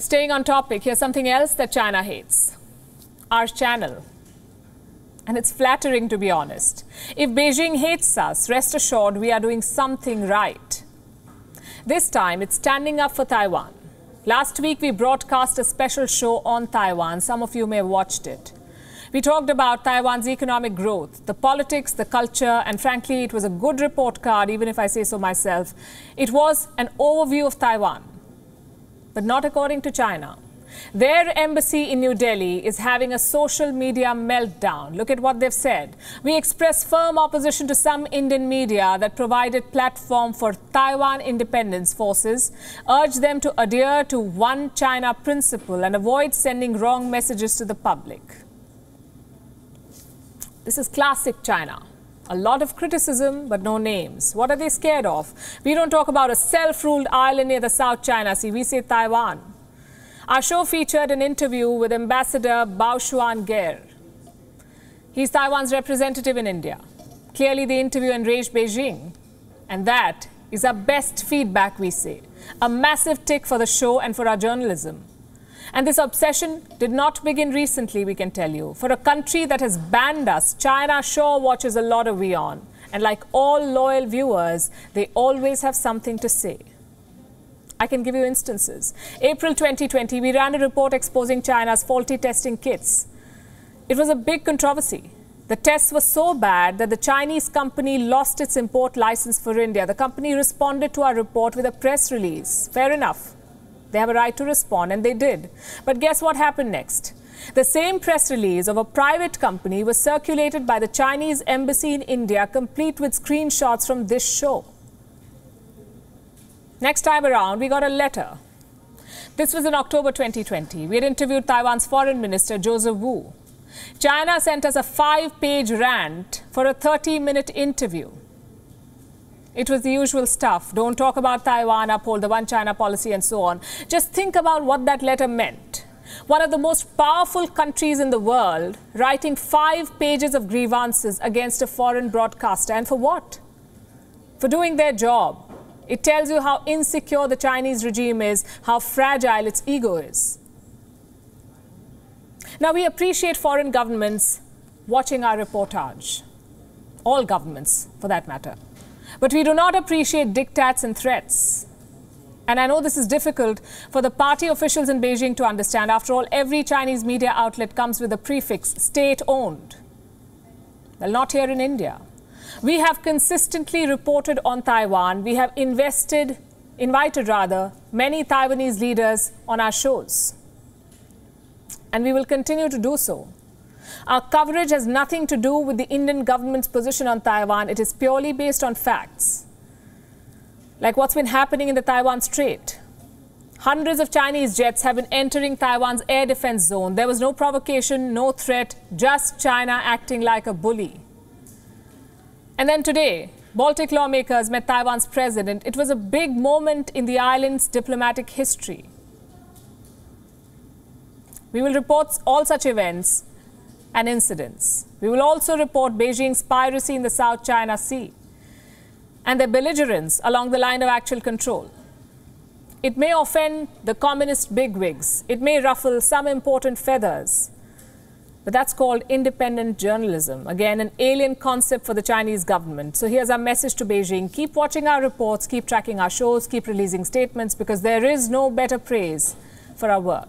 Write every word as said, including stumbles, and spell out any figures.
Staying on topic, here's something else that China hates: our channel. And it's flattering, to be honest. If Beijing hates us, rest assured we are doing something right. This time it's standing up for Taiwan. Last week we broadcast a special show on Taiwan. Some of you may have watched it. We talked about Taiwan's economic growth, the politics, the culture, and frankly, it was a good report card, even if I say so myself. It was an overview of Taiwan, but not according to China. Their embassy in New Delhi is having a social media meltdown. Look at what they've said. We express firm opposition to some Indian media that provided platform for Taiwan independence forces, urge them to adhere to one China principle and avoid sending wrong messages to the public. This is classic China. A lot of criticism, but no names. What are they scared of? We don't talk about a self-ruled island near the South China Sea. We say Taiwan. Our show featured an interview with Ambassador Bao Shuanger. He's Taiwan's representative in India. Clearly, the interview enraged Beijing. And that is our best feedback, we say. A massive tick for the show and for our journalism. And this obsession did not begin recently, we can tell you. For a country that has banned us, China sure watches a lot of WION. And like all loyal viewers, they always have something to say. I can give you instances. April twenty twenty, we ran a report exposing China's faulty testing kits. It was a big controversy. The tests were so bad that the Chinese company lost its import license for India. The company responded to our report with a press release. Fair enough. They have a right to respond, and they did. But guess what happened next? The same press release of a private company was circulated by the Chinese embassy in India, complete with screenshots from this show. Next time around, we got a letter. This was in October twenty twenty. We had interviewed Taiwan's foreign minister, Joseph Wu. China sent us a five-page rant for a thirty-minute interview. It was the usual stuff. Don't talk about Taiwan, uphold the one China policy, and so on. Just think about what that letter meant. One of the most powerful countries in the world writing five pages of grievances against a foreign broadcaster. And for what? For doing their job. It tells you how insecure the Chinese regime is, how fragile its ego is. Now, we appreciate foreign governments watching our reportage. All governments, for that matter. But we do not appreciate diktats and threats. And I know this is difficult for the party officials in Beijing to understand. After all, every Chinese media outlet comes with the prefix state-owned. Well, not here in India. We have consistently reported on Taiwan. We have invested, invited rather, many Taiwanese leaders on our shows. And we will continue to do so. Our coverage has nothing to do with the Indian government's position on Taiwan. It is purely based on facts, like what's been happening in the Taiwan Strait. Hundreds of Chinese jets have been entering Taiwan's air defense zone. There was no provocation, no threat, just China acting like a bully. And then today, Baltic lawmakers met Taiwan's president. It was a big moment in the island's diplomatic history. We will report all such events and incidents. We will also report Beijing's piracy in the South China Sea and their belligerence along the line of actual control. It may offend the communist bigwigs. It may ruffle some important feathers. But that's called independent journalism. Again, an alien concept for the Chinese government. So here's our message to Beijing. Keep watching our reports, keep tracking our shows, keep releasing statements, because there is no better praise for our work.